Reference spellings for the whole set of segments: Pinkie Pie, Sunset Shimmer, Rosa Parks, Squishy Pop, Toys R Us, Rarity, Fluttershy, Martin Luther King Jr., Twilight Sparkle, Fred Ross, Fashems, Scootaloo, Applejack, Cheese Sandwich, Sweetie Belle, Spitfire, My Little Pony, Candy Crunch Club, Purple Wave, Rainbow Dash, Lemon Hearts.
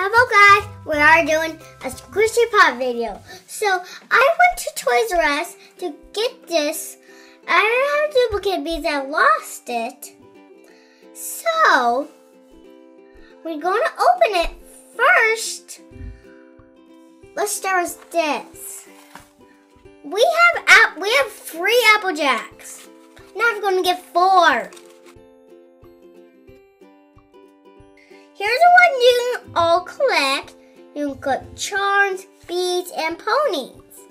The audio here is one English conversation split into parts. How about guys, we are doing a Squishy Pop video. So I went to Toys R Us to get this. I don't have a duplicate because I lost it. So we're going to open it first. Let's start with this. We have 3 Applejacks. Now I'm going to get 4. Here's the one you can all collect. You can collect charms, beads, and ponies.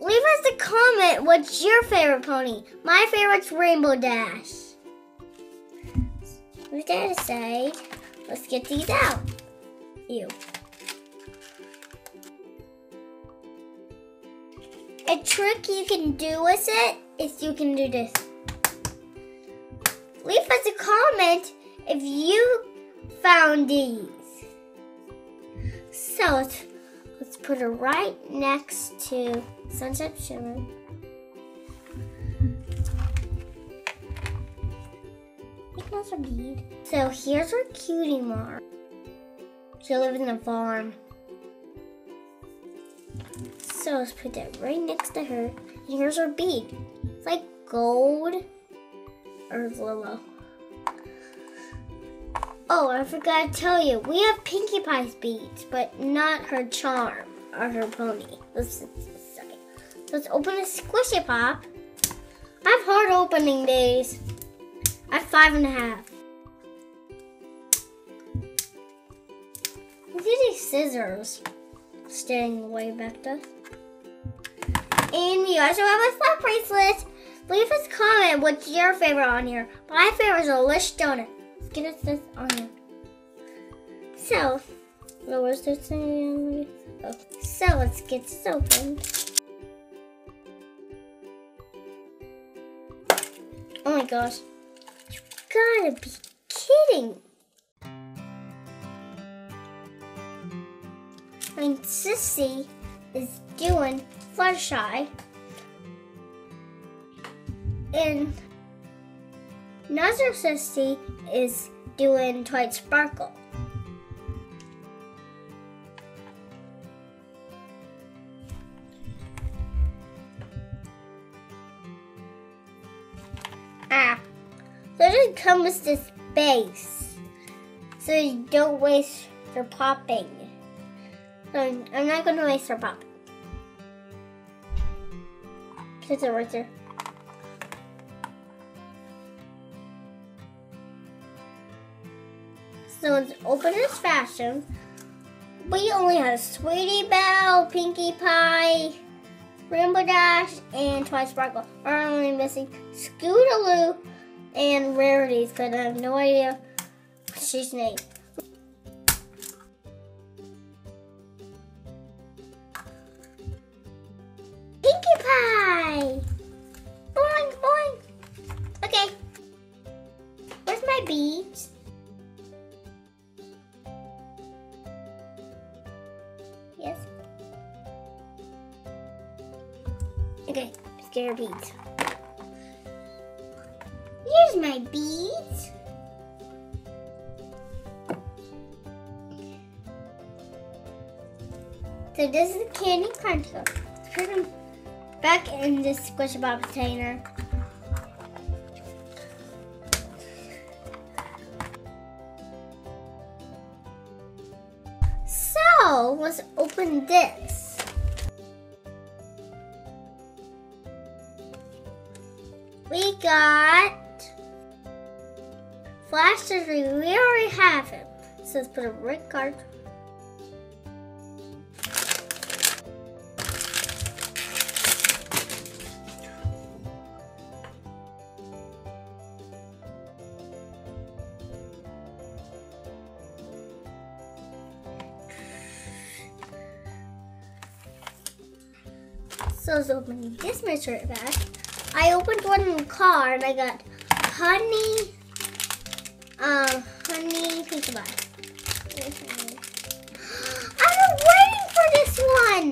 Leave us a comment, what's your favorite pony? My favorite's Rainbow Dash. Put that aside. Let's get these out. Ew. A trick you can do with it is you can do this. Leave us a comment if you found these. So let's put it right next to Sunset Shimmer. You can also bead. So here's our cutie mark. She lives in a farm. So let's put that right next to her. And here's our bead. It's like gold or willow. Oh, I forgot to tell you, we have Pinkie Pie's beads, but not her charm or her pony. Let's open a Squishy Pop. I have hard opening days. I have 5.5. Look at these scissors staying way back to us. And we also have a slap bracelet. Leave us a comment what's your favorite on here. My favorite is a Lish donut. Get us this on here. So, lowers this thing. Oh. So let's get this open. Oh my gosh! You gotta be kidding! I mean, Sissy is doing Fluttershy, and another Sissy is doing Twilight Sparkle. So it just comes with this base, so you don't waste your popping. So I'm not going to waste your popping. Put it right there. So let's open this Fashems. We only have Sweetie Belle, Pinkie Pie, Rainbow Dash, and Twilight Sparkle. We're only missing Scootaloo and Rarities because I have no idea what she's named. Pinkie Pie! Boing, boing! Okay. Where's my beads? Yes. Okay, let's get our beads. Here's my beads. So this is the Candy Crunch Club. Put them back in this Squishy Pop container. So let's open this. We got Flashes. We already have him. So let's put a red card. So I was opening this mystery bag. I opened one in the car and I got honey Pinkie Pie. I'm waiting for this one.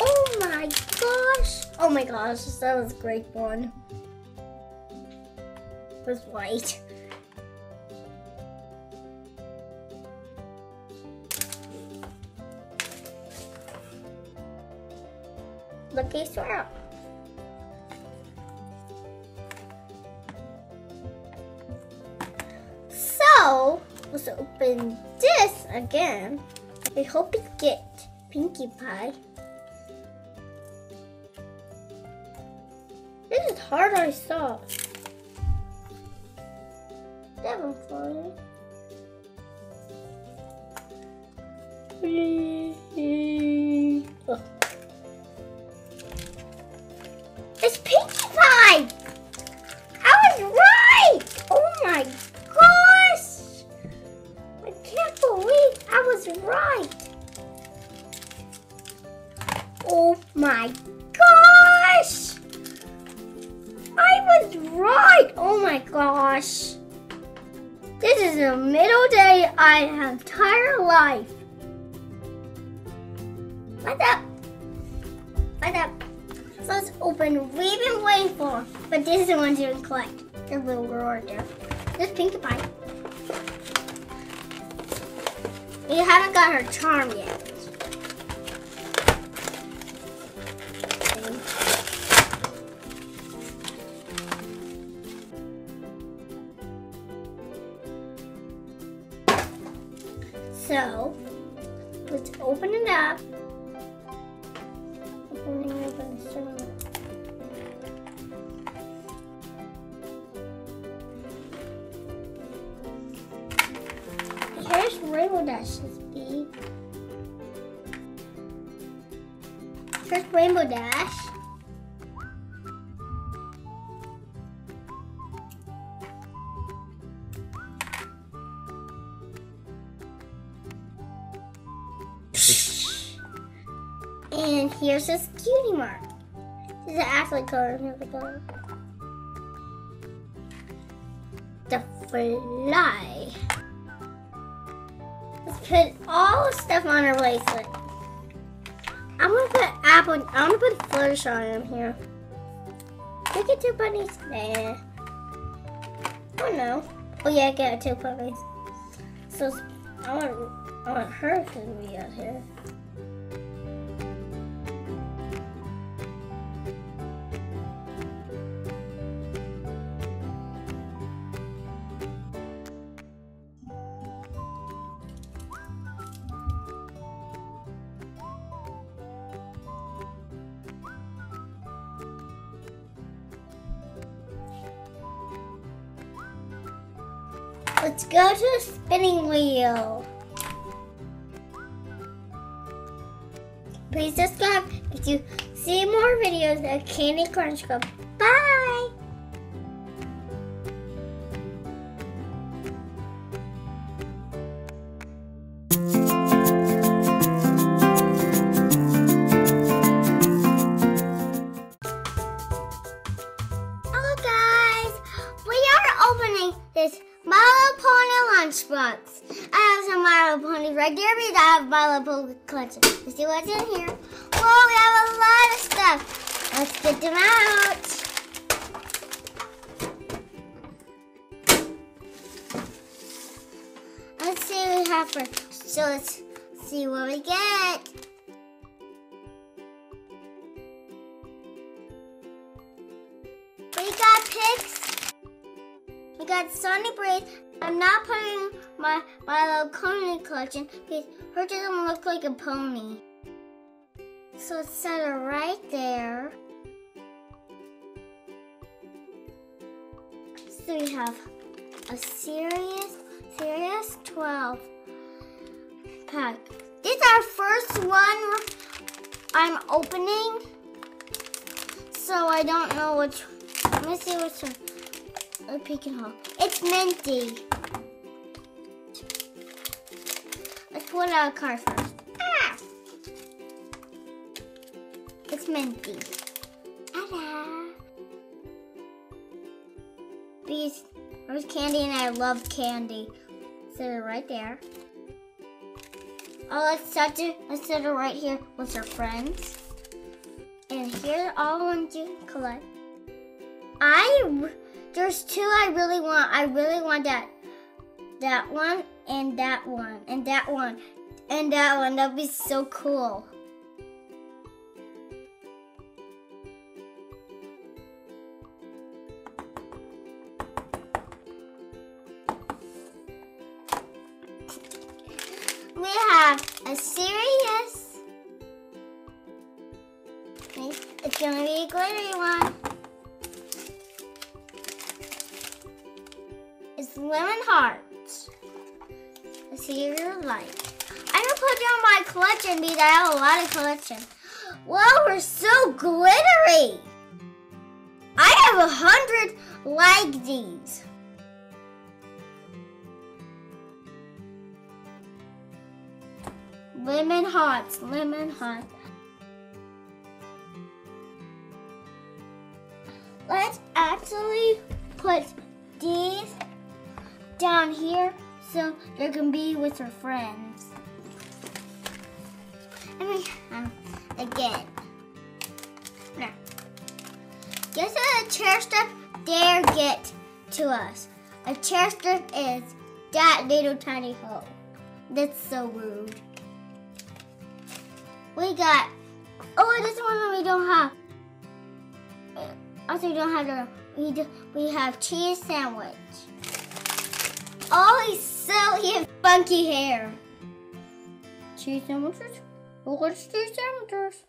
Oh my gosh. Oh my gosh, that was a great one. It was white. the case out. So, let's open this again. I hope we get Pinkie Pie. This is harder than I thought. That one's harder. Oh. It's Pinkie Pie! I was right! Oh my gosh! I can't believe I was right! Oh my gosh! I was right! Oh my gosh! This is the middle day I have entire life. What's up? What's up? So let's open. We've been waiting for, but this is the one you didn't collect. The little roar there. This Pinkie Pie. We haven't got her charm yet. So let's open it up. Here's Rainbow Dash's bee. Here's Rainbow Dash. And here's this cutie mark. This is the athlete color, another color. The fly. Let's put all the stuff on our bracelet. I'm gonna put I'm gonna put Fluttershy on here. Did I get two bunnies? Nah. Oh no. Oh yeah, I got two puppies. So I want her to be out here. Let's go to the spinning wheel. Please subscribe if you see more videos at Candy Crunch Club. Bye! Hello guys! We are opening this My Little Pony lunchbox. I have some My Little Pony right here because I have My Little Pony collection. Let's see what's in here. Whoa, we have a lot of stuff. Let's get them out. Let's see what we have first. So let's see what we get. We got pigs. We got Sunny Braids. I'm not putting my little pony collection because her doesn't look like a pony. So it's set her right there. So we have a serious 12 pack. This is our first one I'm opening. So I don't know which one. Let me see which one. A peek and haul. It's minty. Let's pull it out of the car first. Ah! It's minty. Ta-da! Because there's candy and I love candy. Set it right there. Oh, let's set it right here with our friends. And here's all the ones you can collect. There's two I really want. I really want that one, and that one, and that one, and that one. That'd be so cool. I'm serious. It's gonna be a glittery one. It's Lemon Hearts. Let's see if you like. I'm gonna put down my collection because I have a lot of collection. Wow, we're so glittery. I have 100 like these. Lemon Hearts, Lemon Hearts. Let's actually put these down here so they can be with her friends. Let me again. No. Guess what a chair step dare get to us. A chair step is that little tiny hole. That's so rude. We got, oh, this one we don't have. Also, we don't have the, we have Cheese Sandwich. Oh, he has funky hair. Cheese Sandwiches? Look at Cheese Sandwiches.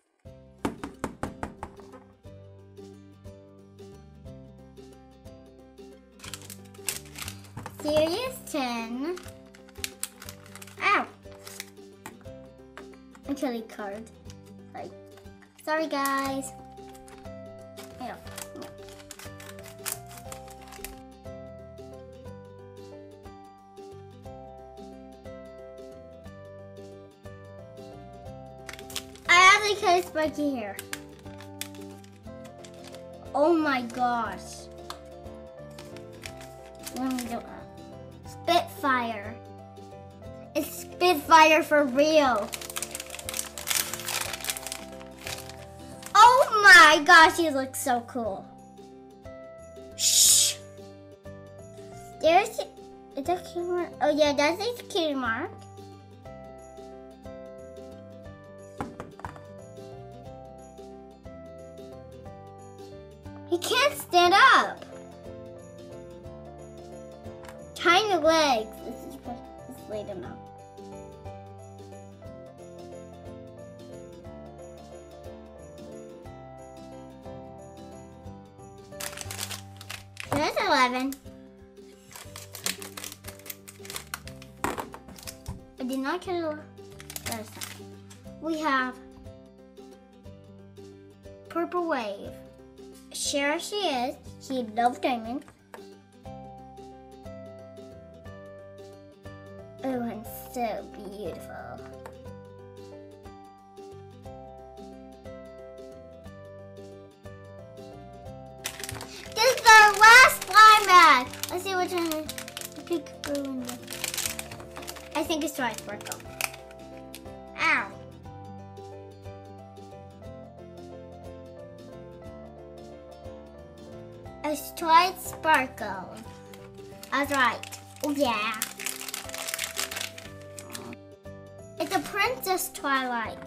Series 10. Ow. Actually card. Like, sorry guys. Yeah. I actually cut his spiky hair. Oh my gosh. Let me do it. Spitfire. It's Spitfire for real. Oh my gosh, he looks so cool. Shh. There's is that cutie mark? Oh yeah, that's a cutie mark. He can't stand up. Tiny legs. Let's lay them out. That's 11. I did not get a last time. We have Purple Wave. Sure she is. She loves diamonds. Oh, and so beautiful. This is our last slime bag. Let's see which one I pick. I think it's Twilight Sparkle. Ow. It's Twilight Sparkle. I was right. Oh yeah. It's a Princess Twilight.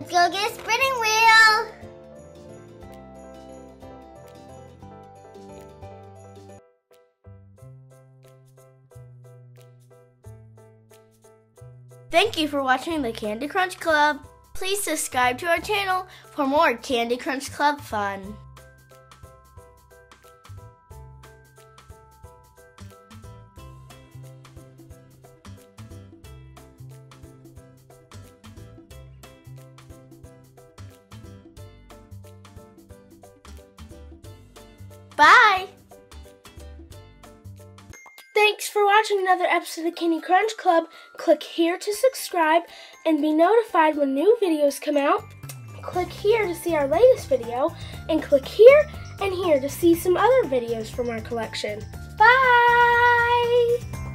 Let's go get a spinning wheel. Thank you for watching the Candy Crunch Club. Please subscribe to our channel for more Candy Crunch Club fun. Bye! Thanks for watching another episode of the Candy Crunch Club. Click here to subscribe and be notified when new videos come out. Click here to see our latest video, and click here and here to see some other videos from our collection. Bye!